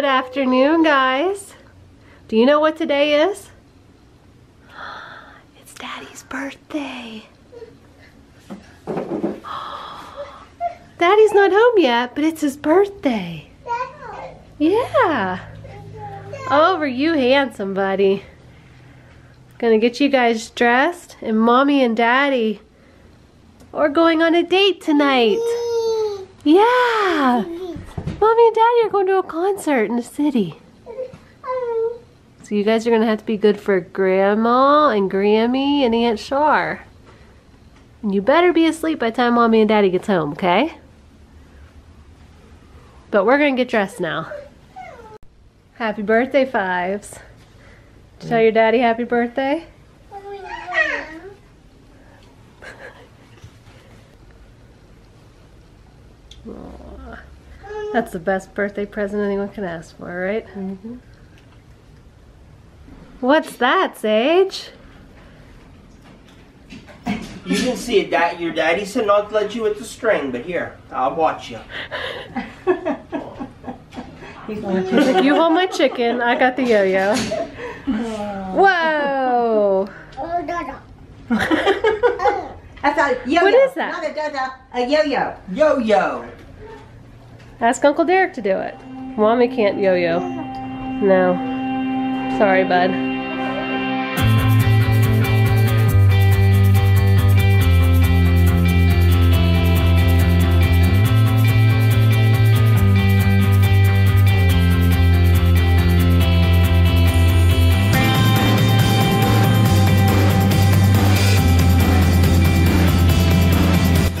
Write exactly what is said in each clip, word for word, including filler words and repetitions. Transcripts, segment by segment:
Good afternoon, guys. Do you know what today is? It's Daddy's birthday. Daddy's not home yet, but it's his birthday. Yeah. Oh, were you handsome, buddy. Gonna get you guys dressed, and Mommy and Daddy are going on a date tonight. Yeah. Mommy and Daddy are going to a concert in the city. So you guys are going to have to be good for Grandma and Grammy and Aunt Char. And you better be asleep by the time Mommy and Daddy gets home, okay? But we're going to get dressed now. Happy birthday, Fives. Did you tell your daddy happy birthday? That's the best birthday present anyone can ask for, right? Mm-hmm. What's that, Sage? You can see it, da your daddy said not to let you with the string, but here, I'll watch you. He's like, you hold my chicken, I got the yo-yo. Whoa! Oh, da-da. I thought yo-yo. What is that? Not a da-da, a yo-yo. Yo-yo. Ask Uncle Derek to do it. Mommy can't yo-yo. No. Sorry, bud.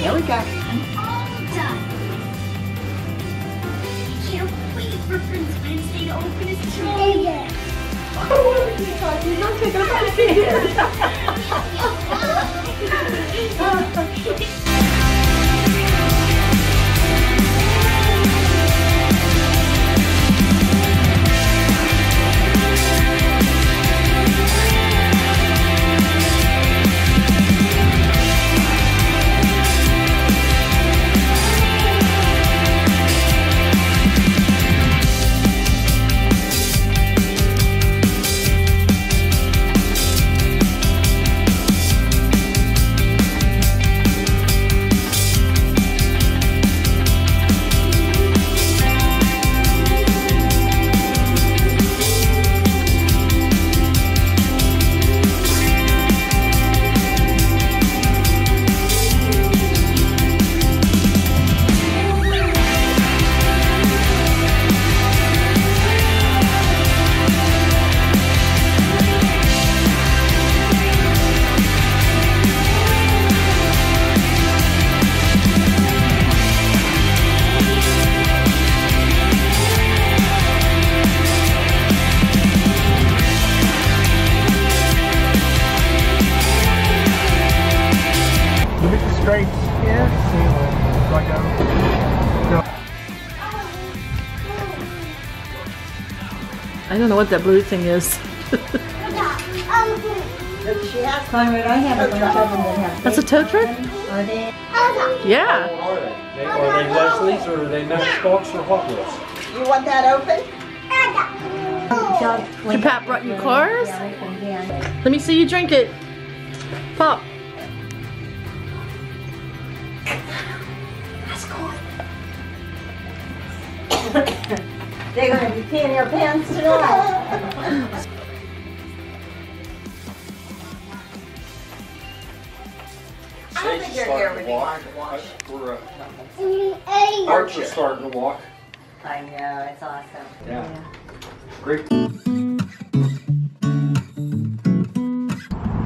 There we go. I don't know what that blue thing is. That's a tow truck? Yeah. Are they, are they Leslie's or are they Matchbox or Hot Wheels? You want that open? Your Pat brought you cars? Let me see you drink it. Pop. They're going to be peeing their pants tonight. I don't think your hair would be hard to wash. We're, uh, Arch is starting to walk. I know, it's awesome. Yeah. Yeah. Great.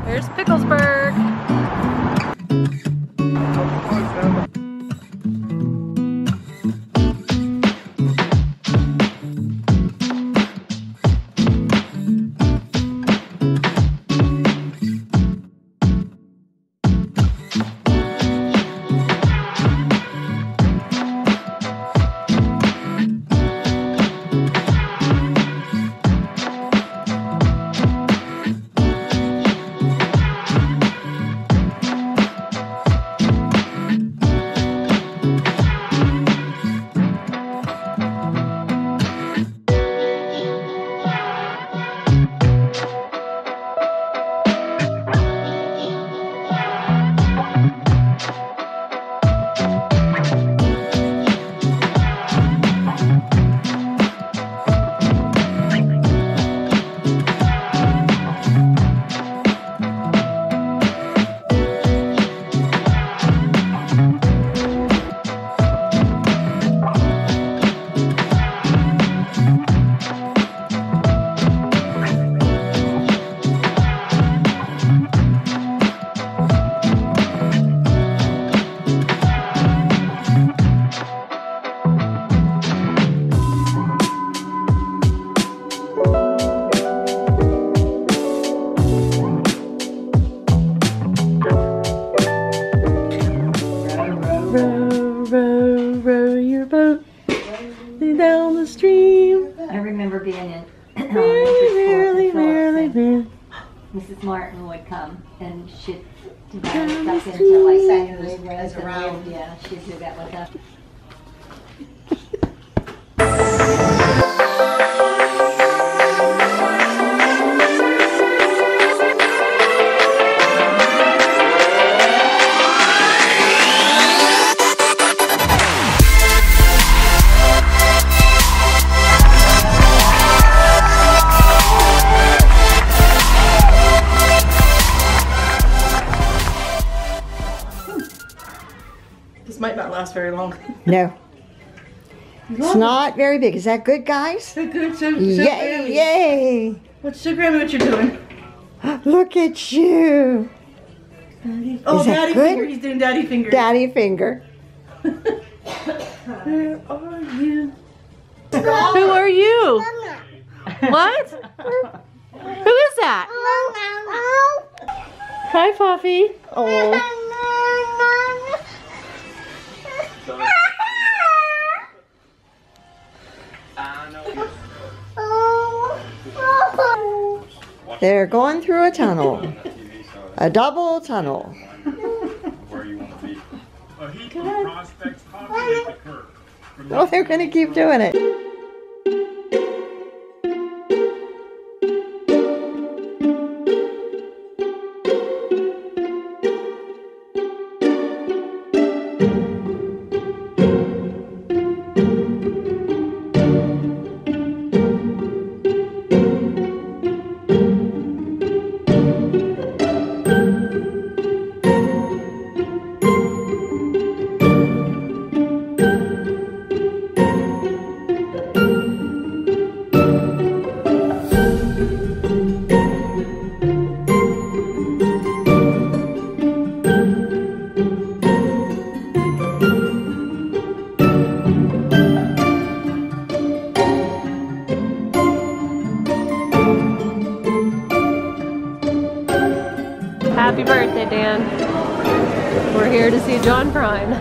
Here's Picklesburgh. Really, really, really. Missus Martin would come and she'd do that stuff into like second rows around. Yeah, she'd do that with us. Might not last very long. No. It's not very big. Is that good, guys? So good. So, so yay, yay. What's so grammy what you're doing? Look at you. Daddy. Oh, is daddy finger. He's doing daddy finger. Daddy finger. Where are you? Who are you? Mama. What? Who is that? Mama. Hi, Puffy. Oh. They're going through a tunnel. A double tunnel. Oh, they're going to keep doing it. Happy birthday, Dan. We're here to see John Prine. Yep.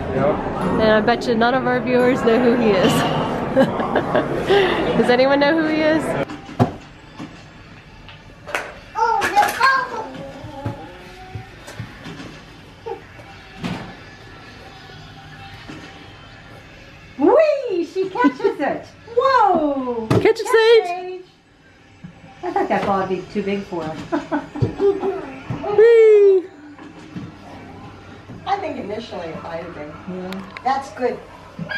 And I bet you none of our viewers know who he is. Does anyone know who he is? Whee! She catches it! Whoa! Catch it, Sage! I thought that ball would be too big for him. I think initially if I agree. Yeah. That's good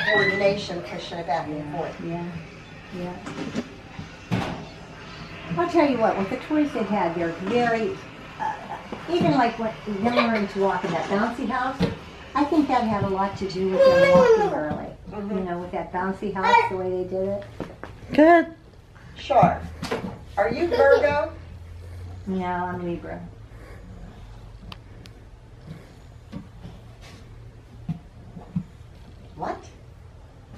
coordination pushing it back and forth. Yeah. Yeah. I'll tell you what, with the toys they had, they're very, uh, even like when they learned to walk in that bouncy house, I think that had a lot to do with them walking early. Mm-hmm. You know, with that bouncy house, the way they did it. Good. Sure. Are you Virgo? No, I'm Libra. What?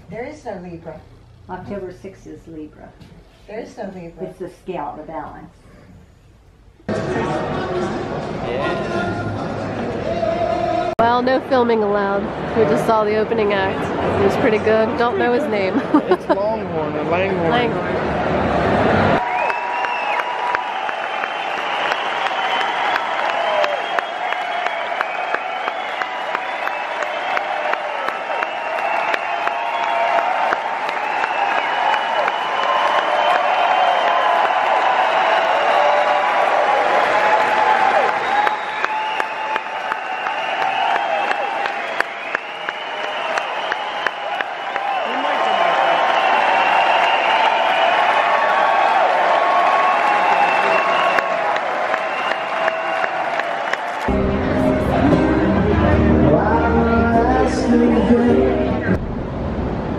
There is no Libra. October sixth is Libra. There is no Libra. It's the scale, the balance. Well, no filming allowed. We just saw the opening act. It was pretty good. Don't know his name. It's Longhorn or Langhorn. Langhorn.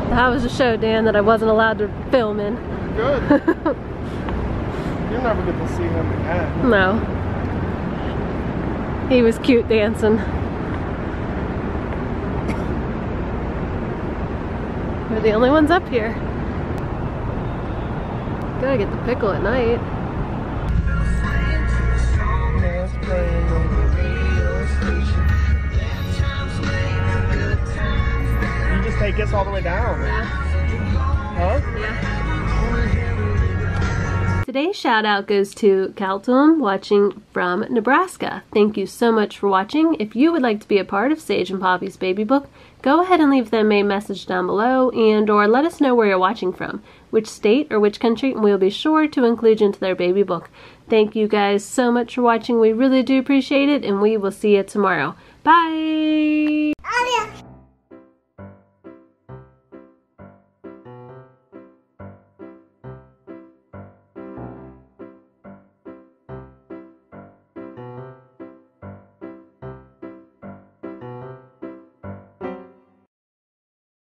That was a show, Dan, that I wasn't allowed to film in. Good. You'll never get to see him again. No. He was cute dancing. We're the only ones up here. Gotta get the pickle at night. Take us all the way down. Yeah. Huh? Yeah. Today's shout out goes to Kaltoum watching from Nebraska. Thank you so much for watching. If you would like to be a part of Sage and Poppy's Baby Book, go ahead and leave them a message down below, and or let us know where you're watching from, which state or which country, and we'll be sure to include you into their baby book. Thank you guys so much for watching. We really do appreciate it, and we will see you tomorrow. Bye!